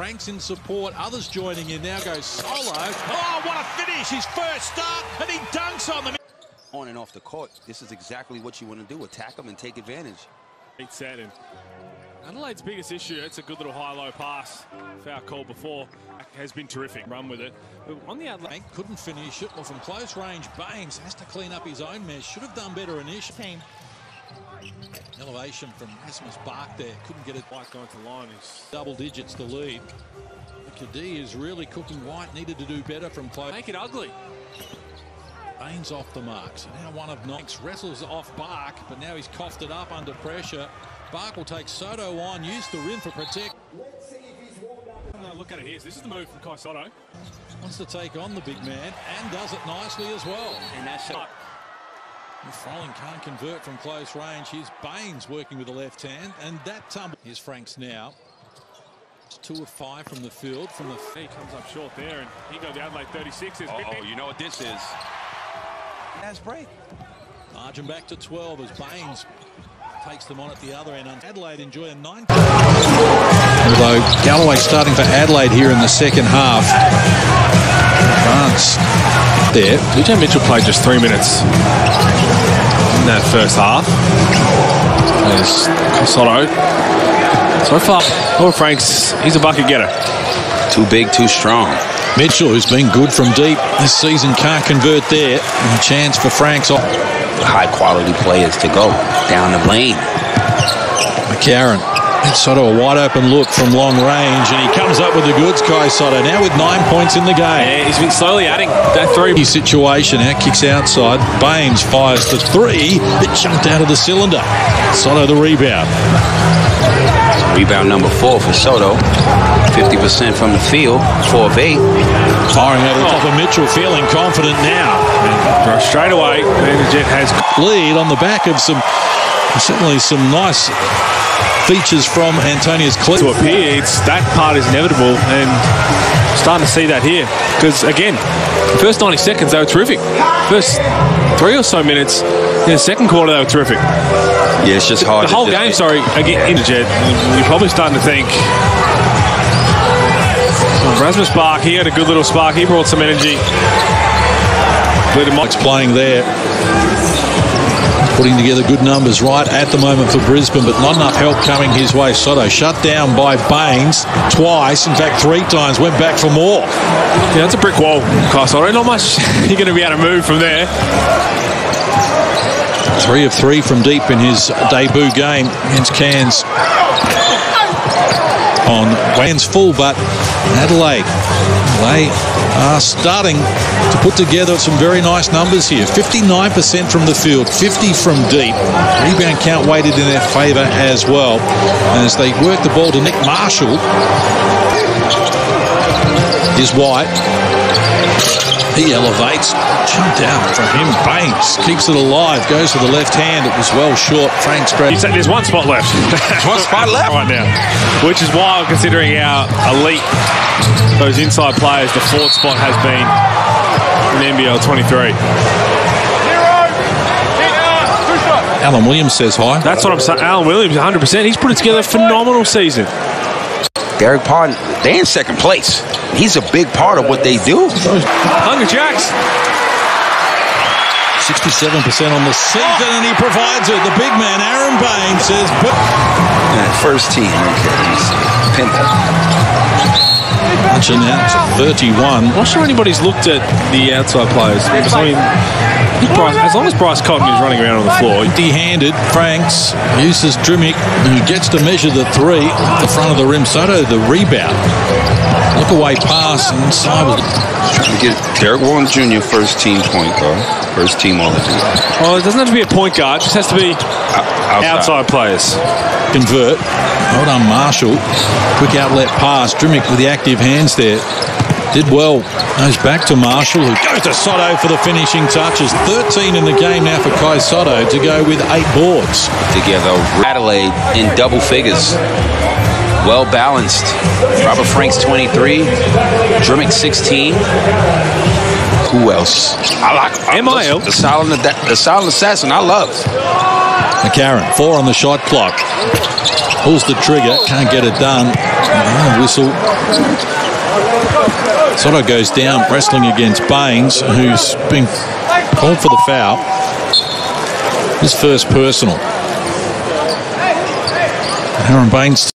Franks in support, others joining in, now goes solo. Oh, what a finish, his first start, and he dunks on them. On and off the court, this is exactly what you want to do, attack them and take advantage. Great set, and Adelaide's biggest issue, it's a good little high-low pass, foul call before, has been terrific, run with it. But on the Adelaide, couldn't finish it, well, from close range, Baynes has to clean up his own mess, should have done better initially. Elevation from Asmus Bark there, couldn't get it. White going to the line, he's double digits the lead. Kadee is really cooking. White needed to do better from close. Make it ugly. Baynes off the marks, now one of Knox wrestles off Bark, but now he's coughed it up under pressure. Bark will take Sotto on, use the rim for protect. Let's see if he's warmed up. Look at it here, this is the move from Kai Sotto. Wants to take on the big man, and does it nicely as well. And that's it. Frolling can't convert from close range. Here's Baynes working with the left hand, and that tumble. Here's Franks now. It's 2 of 5 from the field. From the he comes up short there, and he goes down like 36ers. Oh, you know what this is. That's break. Margin back to 12 as Baynes takes them on at the other end. Adelaide enjoy a 9. Although Galloway starting for Adelaide here in the second half. France there. PJ Mitchell played just 3 minutes in that first half. There's Sotto. So far, Robert Franks, he's a bucket getter. Too big, too strong. Mitchell, who's been good from deep this season, can't convert there. And chance for Franks off. High-quality players to go down the lane. McCarron. Sotto, a wide-open look from long range, and he comes up with the goods, Kai Sotto, now with 9 points in the game. Yeah, he's been slowly adding that three. Situation, now kicks outside, Baynes fires the three, it jumped out of the cylinder. Sotto the rebound. Rebound number 4 for Sotto, 50% from the field, 4 of 8. Firing over the top of Mitchell, feeling confident now. And straight away, Vanderjet has lead on the back of some, certainly some nice features from Antonia's clip. To appear, it's, that part is inevitable, and starting to see that here. Because, again, the first 90 seconds, they were terrific. First 3 or so minutes, in the second quarter, they were terrific. Yeah, it's just hard. The whole game, sorry, again, Interjet, you're probably starting to think, well, Asmus Bark, he had a good little spark. He brought some energy. Mike's playing there. Putting together good numbers right at the moment for Brisbane, but not enough help coming his way. Sotto shut down by Baynes twice, in fact 3 times, went back for more. Yeah, that's a brick wall, Kai Sotto. Not much you're going to be able to move from there. 3 of 3 from deep in his debut game against Cairns. On Baynes full, but Adelaide, they are starting to put together some very nice numbers here. 59% from the field, 50 from deep. Rebound count weighted in their favour as well. And as they work the ball to Nick Marshall, is White. He elevates. Jumped out from him. Baynes keeps it alive. Goes to the left hand. It was well short. Franks grabbed. There's one spot left. There's one spot left right now, which is wild considering our elite. Those inside players, the 4th spot has been in NBL 23. Alan Williams says hi. That's what I'm saying. Alan Williams, 100%. He's put it together a phenomenal season. Derek Pond, they're in second place. He's a big part of what they do. 100 jacks. 67% on the season, and he provides it. The big man, Aron Baynes, says... First team. Punching out to 31. I'm not sure anybody's looked at the outside players. I mean, Bryce, as long as Bryce Cotton is running around on the floor. Empty-handed, Franks uses Dimmick, who gets to measure the 3 at the front of the rim. Sotto, the rebound. Look away pass and Sybert. Trying to get Derek Williams Jr. first team point guard. First team all the team. Well, it doesn't have to be a point guard. It just has to be outside players. Convert. Well done, Marshall. Quick outlet pass. Dimmick with the active hands there. Did well. Goes back to Marshall, who goes to Sotto for the finishing touches. 13 in the game now for Kai Sotto to go with 8 boards. Together, Adelaide in double figures. Well balanced. Robert Franks 23. Dimmick 16. Who else? I like Mio. The silent assassin I love. McCarron, 4 on the shot clock. Pulls the trigger, can't get it done. Whistle. Sotto goes down, wrestling against Baynes, who's been called for the foul. His first personal. Aron Baynes